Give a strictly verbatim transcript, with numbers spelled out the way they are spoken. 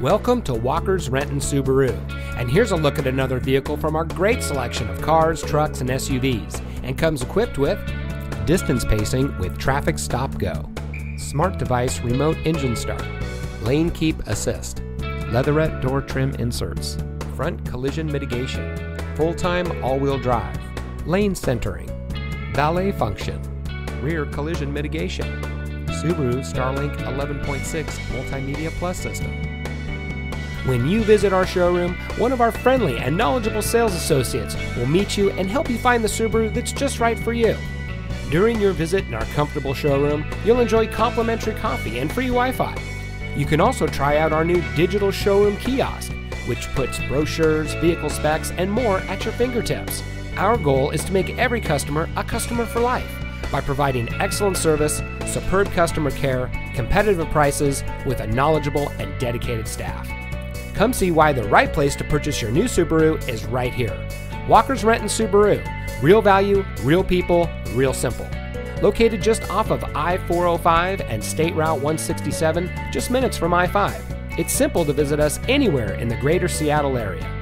Welcome to Walker's Renton Subaru, and here's a look at another vehicle from our great selection of cars, trucks, and S U Vs, and comes equipped with distance pacing with traffic stop go, smart device remote engine start, lane keep assist, leatherette door trim inserts, front collision mitigation, full-time all-wheel drive, lane centering, valet function, rear collision mitigation, Subaru Starlink eleven point six Multimedia Plus system. When you visit our showroom, one of our friendly and knowledgeable sales associates will meet you and help you find the Subaru that's just right for you. During your visit in our comfortable showroom, you'll enjoy complimentary coffee and free Wi-Fi. You can also try out our new digital showroom kiosk, which puts brochures, vehicle specs, and more at your fingertips. Our goal is to make every customer a customer for life by providing excellent service, superb customer care, competitive prices, with a knowledgeable and dedicated staff. Come see why the right place to purchase your new Subaru is right here. Walker's Renton Subaru. Real value, real people, real simple. Located just off of I four oh five and State Route one sixty-seven, just minutes from I five. It's simple to visit us anywhere in the greater Seattle area.